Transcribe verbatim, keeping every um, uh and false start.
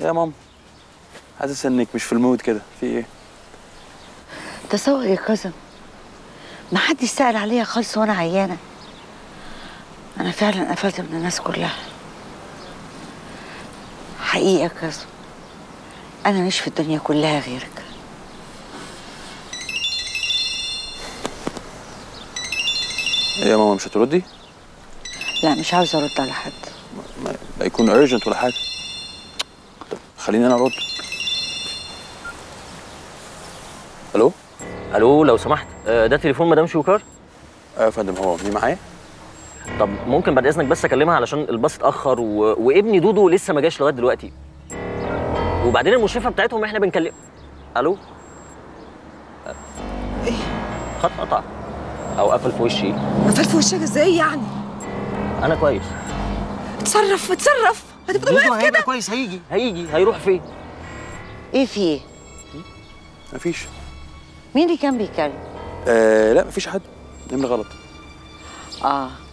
يا ماما حاسس انك مش في المود كده، في ايه؟ تصور يا كاظم، ما حدش سأل عليا خالص وانا عيانه. انا فعلا قفلت من الناس كلها حقيقه يا كاظم. انا مش في الدنيا كلها غيرك. ايه يا ماما مش هتردي؟ لا مش عاوزه ارد على حد. ما يكون urgent ولا حاجه. طب خليني انا ارد. الو الو لو سمحت، ده تليفون مدام شوكار؟ اه يا فندم، هو مين معايا؟ طب ممكن بعد اذنك بس اكلمها علشان الباص اتاخر و... وابني دودو لسه ما جاش لغايه دلوقتي، وبعدين المشرفه بتاعتهم احنا بنكلم. الو ايه؟ خط قطع او قفل في وشي. قفل في وشك ازاي يعني؟ انا كويس. اتصرف اتصرف، هتفضل واقف كده؟ كويس. هيجي هيجي هيروح فين؟ ايه في ايه؟ مفيش. مين اللي كان بيكلم؟ آه لا مفيش حد، نمر غلط. اه